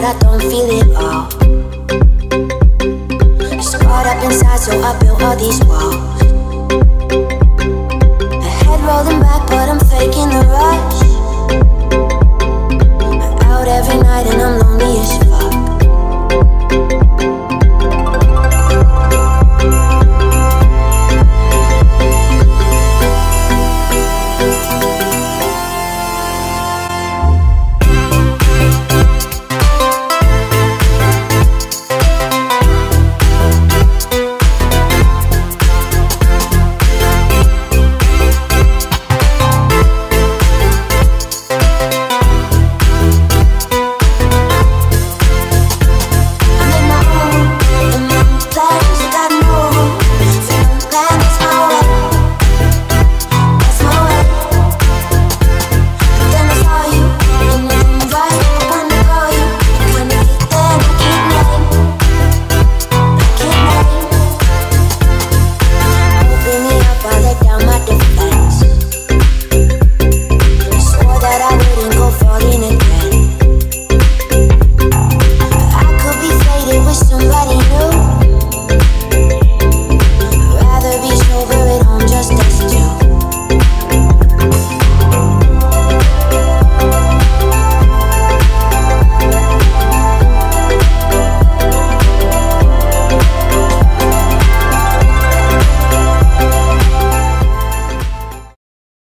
but I don't feel it all. Just caught up inside, so I built all these walls. My head rolling back, but I'm faking the